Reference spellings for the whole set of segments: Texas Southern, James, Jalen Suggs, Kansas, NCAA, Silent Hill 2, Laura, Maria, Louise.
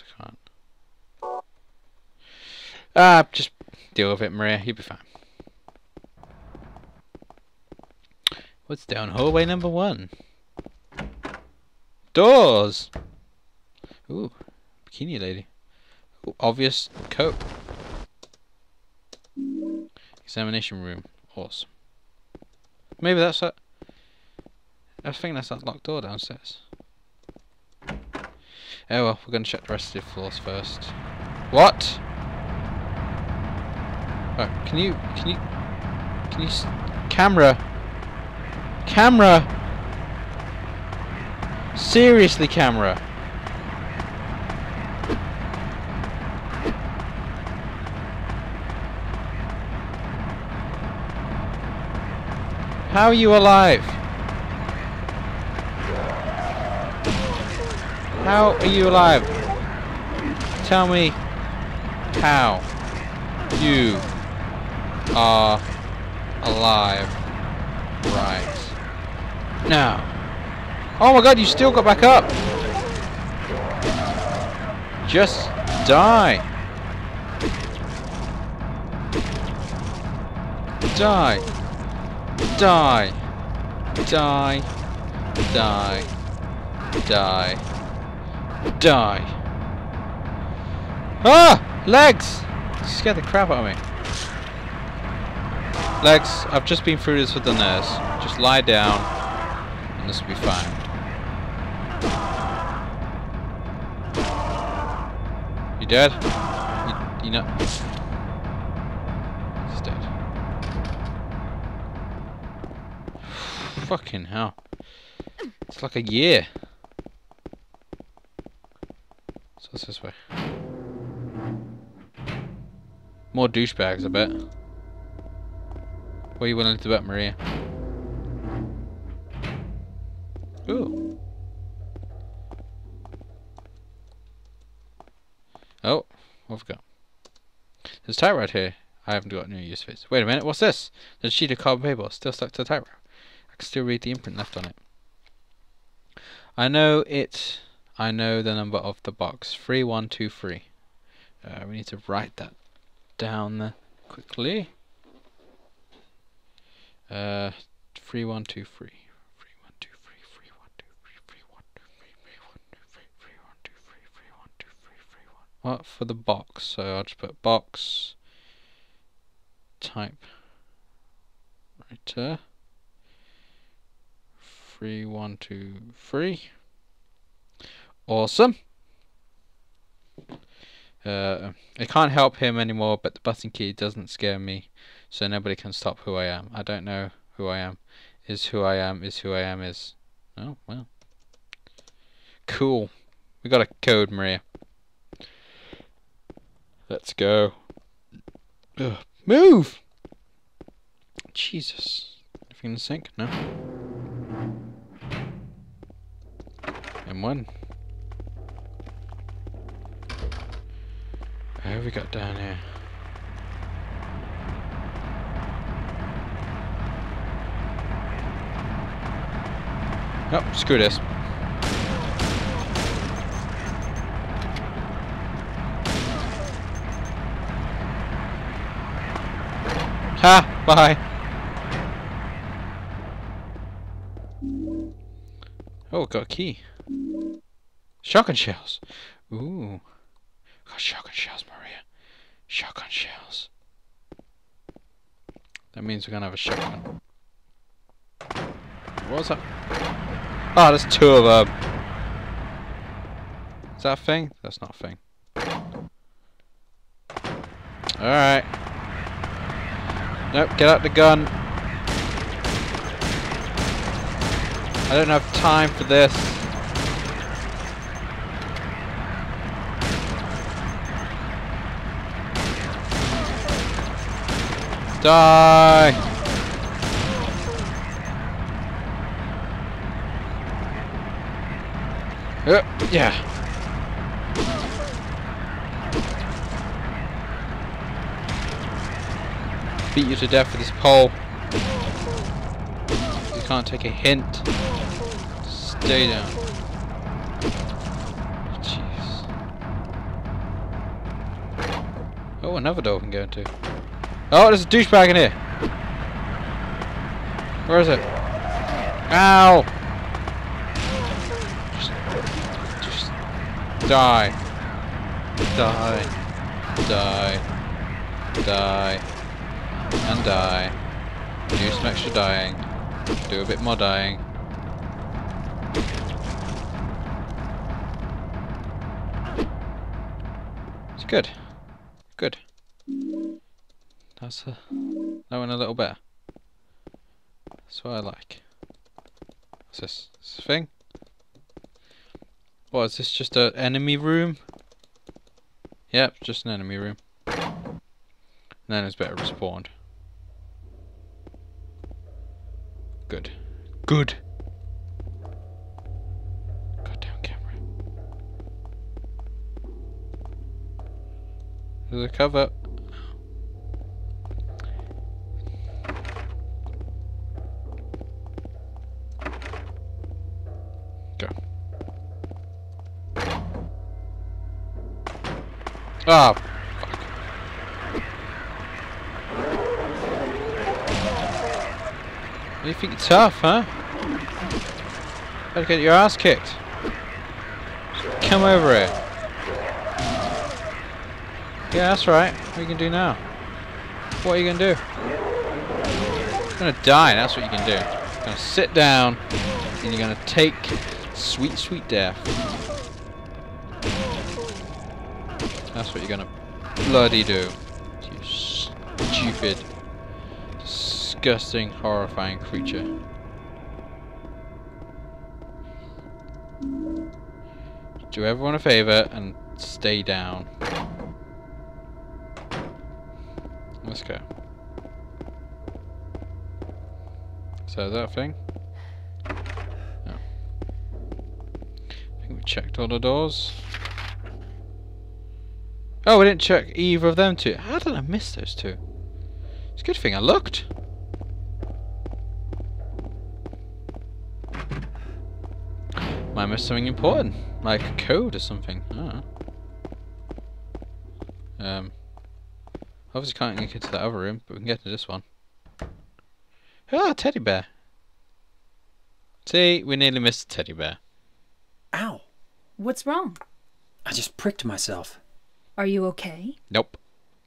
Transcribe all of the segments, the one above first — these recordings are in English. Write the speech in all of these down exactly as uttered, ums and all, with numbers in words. because I can't. Ah, uh, just deal with it, Maria. You'll be fine. What's down hallway number one? Doors! Ooh, bikini lady. Ooh, obvious coat. Examination room. Awesome. Maybe that's that. I think that's that locked door downstairs. Oh well, we're going to check the rest of the floors first. What? Oh, can you, can you, can you, s camera, camera, seriously camera. How are you alive? How are you alive? Tell me how you are alive right now. Oh my god, you still got back up! Just die! Die! Die! Die! Die! Die! Die! Ah! Legs! You scared the crap out of me. Legs, I've just been through this with the nurse. Just lie down, and this will be fine. You dead? You, you not? He's dead. Fucking hell! It's like a year. So what's this way? More douchebags, I bet. What are you willing to bet, Maria? Ooh. Oh, what have we got? There's a typewriter here. I haven't got any use for it. Wait a minute, what's this? There's a sheet of carbon paper still stuck to the typewriter. I can still read the imprint left on it. I know it. I know the number of the box. three one two three. Uh, we need to write that down there quickly. Uh, three one two three, three one two three, three one two three, three one two three, three one two three, three one two three, three one two three, three one. What for the box? So I'll just put box type writer three one two three. Awesome. Uh, I can't help him anymore, but the button key doesn't scare me, so nobody can stop who I am. I don't know who I am. Is who I am, is who I am, is... Oh, well. Cool. We got a code, Maria. Let's go. Ugh. Move! Jesus. Everything in the sink? No. M one. What have we got down here? Oh, screw this. Ha! Bye! Oh, got a key. Shotgun shells! Ooh. Got shotgun shells, Maria. Shotgun shells. That means we're gonna have a shotgun. What's up? Oh, there's two of them. Is that a thing? That's not a thing. Alright. Nope, get out the gun. I don't have time for this. Die! Uh, yeah. Beat you to death with this pole. You can't take a hint. Stay down. Jeez. Oh, another door we can go into. Oh, there's a douchebag in here. Where is it? Ow! Just, just die. Die. Die. Die. And die. Do some extra dying. Do a bit more dying. It's good. Good. That's uh, that went a little better. That's what I like. What's this? This thing? What, is this just an enemy room? Yep, just an enemy room. And then it's better respawned. Good. Good! Goddamn camera. There's a cover. Ah, fuck. You think you're tough, huh? Better get your ass kicked. Just come over here. Yeah, that's right. What are you gonna do now? What are you gonna do? You're gonna die, that's what you can do. You're gonna sit down and you're gonna take sweet, sweet death. That's what you're gonna bloody do. You stupid, disgusting, horrifying creature. Do everyone a favor and stay down. Let's go. So that thing? No. I think we checked all the doors. Oh, I didn't check either of them two. How did I miss those two? It's a good thing I looked. Might miss something important, like a code or something. I don't know. Um, obviously can't get into that other room, but we can get to this one. Ah, oh, teddy bear. See, we nearly missed a teddy bear. Ow! What's wrong? I just pricked myself. Are you okay? Nope.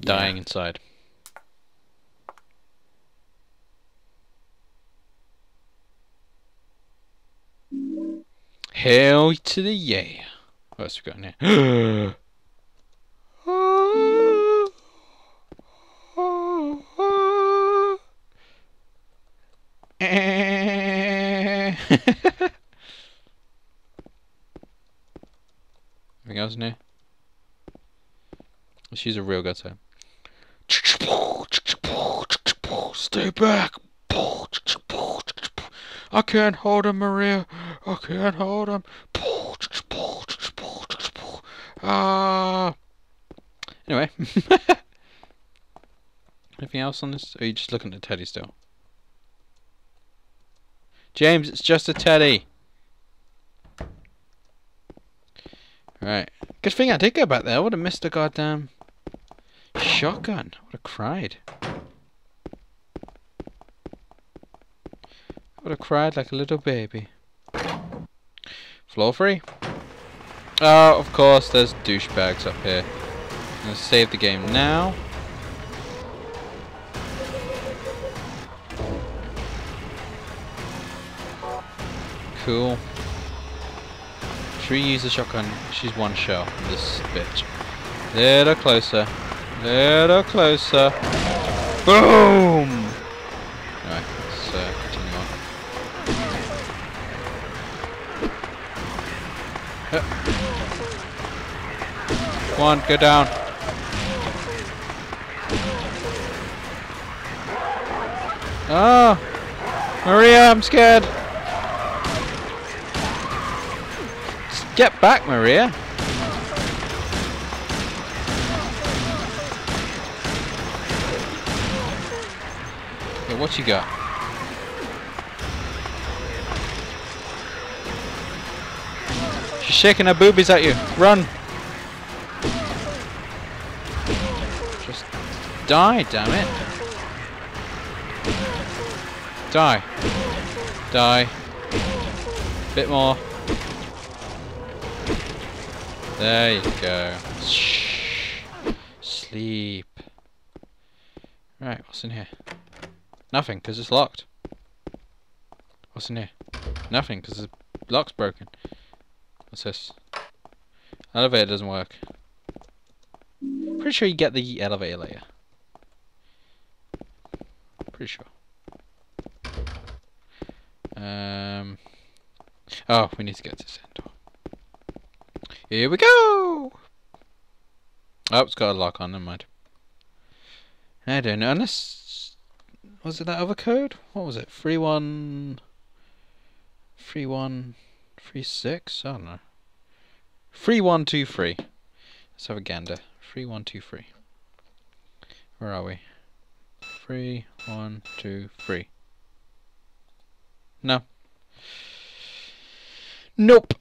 Dying yeah. Inside. Hell to the yeah. What else we got in here? Anything else in here? She's a real gutter. Stay back. I can't hold him, Maria. I can't hold him. Uh, anyway. Anything else on this? Or are you just looking at the teddy still? James, it's just a teddy. Right. Good thing I did go back there. I would have missed a goddamn shotgun. I would have cried. I would have cried like a little baby. Floor three. Oh, of course, there's douchebags up here. I'm going to save the game now. Cool. Should we use the shotgun? She's one shell. This bitch. Little closer. Little closer. Boom! Alright, let's uh, continue on. Yep. Come on, go down. Oh! Maria, I'm scared! Get back, Maria! Yeah, what you got? She's shaking her boobies at you. Run! Die, damn it. Die. Die. Bit more. There you go. Shh. Sleep. Right, what's in here? Nothing, because it's locked. What's in here? Nothing, because the lock's broken. What's this? Elevator doesn't work. Pretty sure you get the elevator later. Pretty sure. Um. Oh, we need to get to this end door. Here we go! Oh, it's got a lock on, never mind. I don't know, unless... Was it that other code? What was it? three one... three one... three six? I don't know. three one two three. Let's have a gander. three one two three. Where are we? three one two three. No. Nope.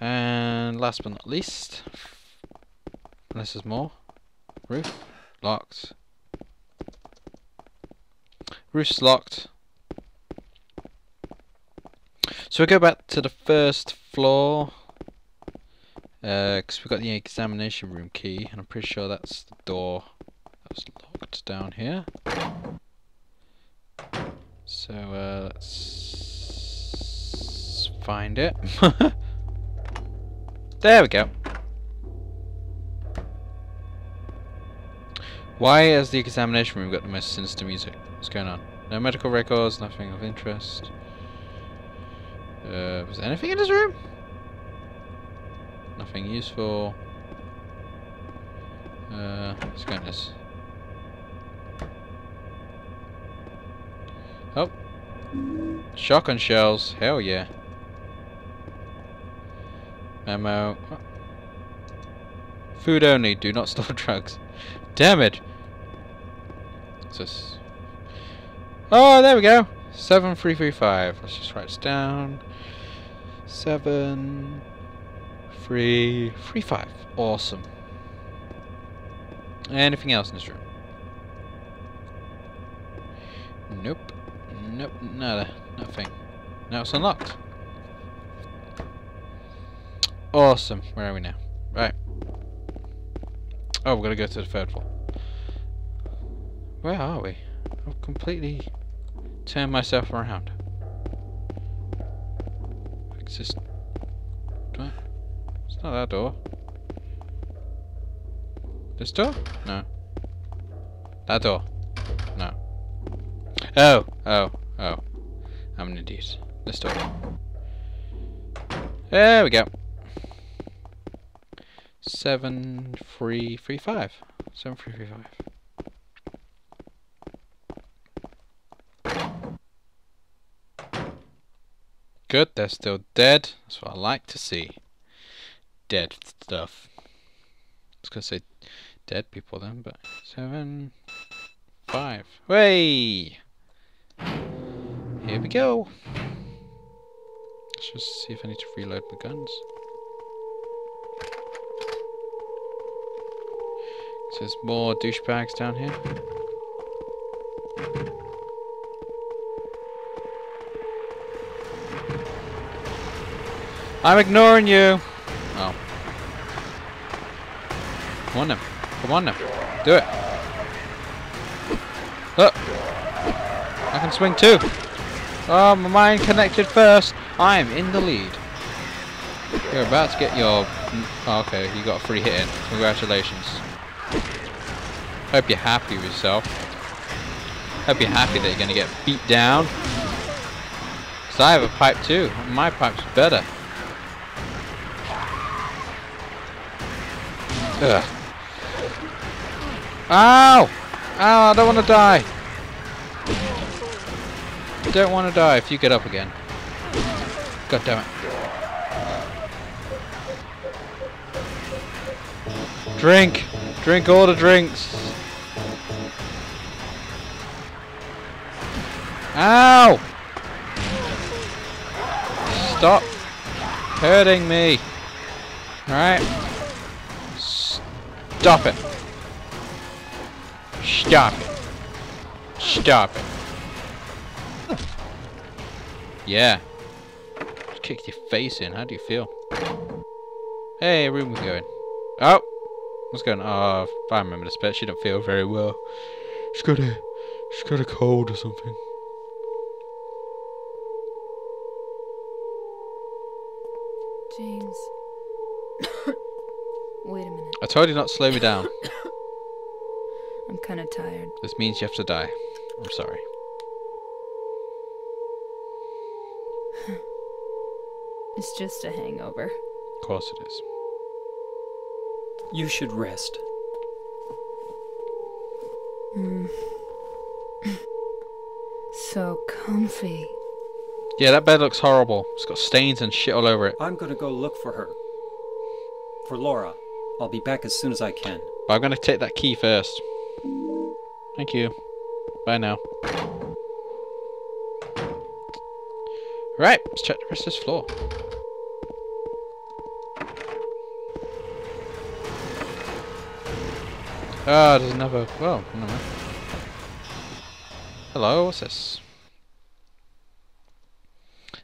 And last but not least, unless there's more. Roof locked. Roof's locked. So we go back to the first floor because uh, we got the examination room key, and I'm pretty sure that's the door that's locked down here. So uh, let's find it. There we go. Why has the examination room got the most sinister music? What's going on? No medical records, nothing of interest. Uh, was there anything in this room? Nothing useful. Uh, let's go in this. Oh, shotgun shells! Hell yeah. Ammo. What? Food only. Do not store drugs. Damn it! What's this? Oh, there we go. Seven three three five. Let's just write this down. Seven three three five. Awesome. Anything else in this room? Nope. Nope, nada, nothing. Now it's unlocked. Awesome. Where are we now? Right. Oh, we're gonna go to the third floor. Where are we? I've completely turned myself around. It's just... It's not that door. This door? No. That door? No. Oh, oh, oh. I'm an idiot. Let's do it. There we go. Seven, three, three, five. Seven, three, three, five. Good, they're still dead. That's what I like to see. Dead stuff. I was gonna say dead people then, but seven, five. Way. Here we go. Let's just see if I need to reload my guns. So there's more douchebags down here. I'm ignoring you. Oh. Come on now. Come on now. Do it. Look. I can swing too. Oh, my mind connected first. I am in the lead. You're about to get your... Oh, okay, you got a free hit in. Congratulations. Hope you're happy with yourself. Hope you're happy that you're going to get beat down. Because I have a pipe too. My pipe's better. Ugh. Ow! Ow, I don't want to die. Don't want to die if you get up again. God damn it. Drink! Drink all the drinks! Ow! Stop hurting me! Alright. Stop it. Stop it. Stop it. Yeah. Just kicked your face in. How do you feel? Hey, room we going. Oh. What's going on? Oh, I remember this bit. She don't feel very well. She's got a, she's got a cold or something. James. Wait a minute. I told you not to slow me down. I'm kind of tired. This means you have to die. I'm sorry. It's just a hangover. Of course it is. You should rest. Mm. So comfy. Yeah, that bed looks horrible. It's got stains and shit all over it. I'm gonna go look for her. For Laura. I'll be back as soon as I can. But I'm gonna take that key first. Thank you. Bye now. Right, let's check the rest of this floor. Ah, oh, there's another. Well, no. Hello, what's this?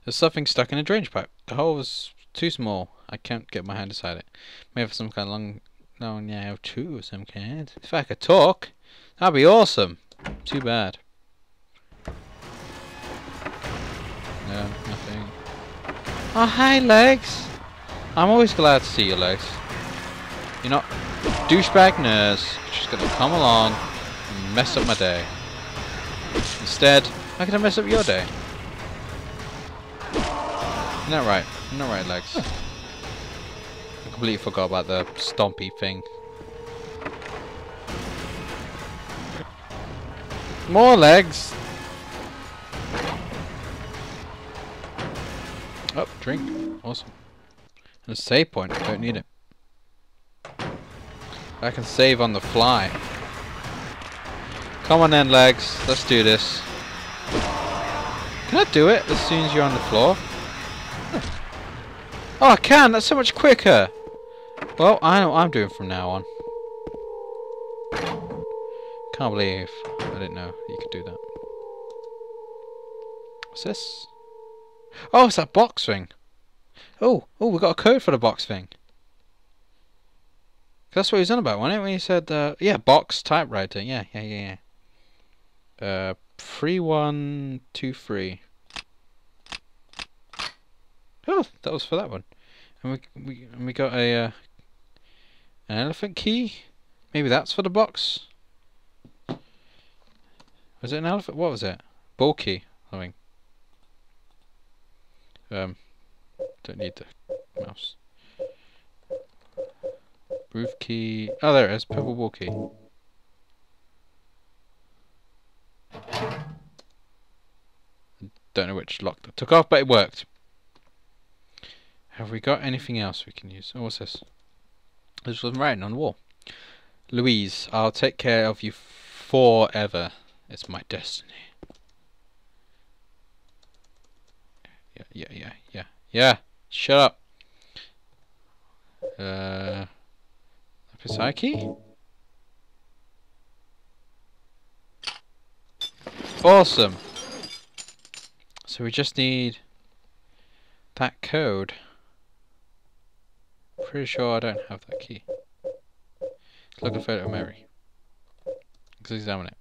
There's something stuck in a drainage pipe. The hole was too small. I can't get my hand inside it. Maybe for some kind of long... No, now two or some kind. If I could talk, that'd be awesome. Too bad. No, nothing. Oh, hi, Legs. I'm always glad to see you, Legs. You're not a douchebag nurse. You're just gonna come along and mess up my day. Instead, how can I mess up your day? You're not right. You're not right, Legs. I completely forgot about the stompy thing. More Legs! Oh, drink. Awesome. And a save point. I don't need it. I can save on the fly. Come on then, Legs. Let's do this. Can I do it as soon as you're on the floor? Oh, I can! That's so much quicker! Well, I know what I'm doing from now on. Can't believe I didn't know you could do that. What's this? Oh, it's that box thing! Oh, oh, we got a code for the box thing. That's what he was on about, wasn't it? When he said, uh, yeah, box typewriter. Yeah, yeah, yeah, yeah. Uh, three one two three. Oh, that was for that one. And we we and we got a uh, an elephant key. Maybe that's for the box. Was it an elephant? What was it? Ball key. I mean, um, don't need the mouse. Roof key. Oh, there it is. Purple ball key. Don't know which lock that took off, but it worked. Have we got anything else we can use? Oh, what's this? This was writing on the wall. Louise, I'll take care of you forever. It's my destiny. Yeah, yeah, yeah, yeah. Yeah, shut up. Uh, Psyche? Awesome. So we just need that code. Pretty sure I don't have that key. Let's look at a photo of Mary. Let's examine it.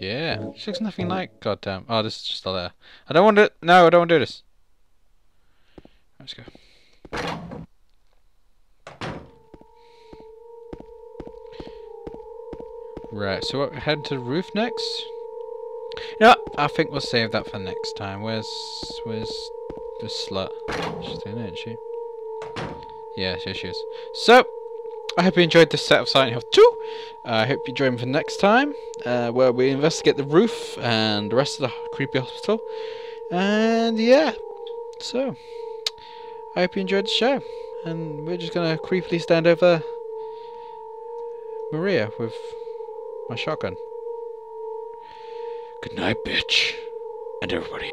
Yeah, she looks nothing like goddamn. Oh, this is just a letter. I don't want to. No, I don't want to do this. Let's go. Right, so we're heading to the roof next. No, I think we'll save that for next time. Where's where's the slut? She's doing it, isn't she? Yeah, here she is. So, I hope you enjoyed this set of Silent Hill two. Uh, I hope you join me for next time, uh, where we investigate the roof and the rest of the creepy hospital. And yeah, so I hope you enjoyed the show. And we're just gonna creepily stand over Maria with my shotgun. Good night, bitch. And everybody.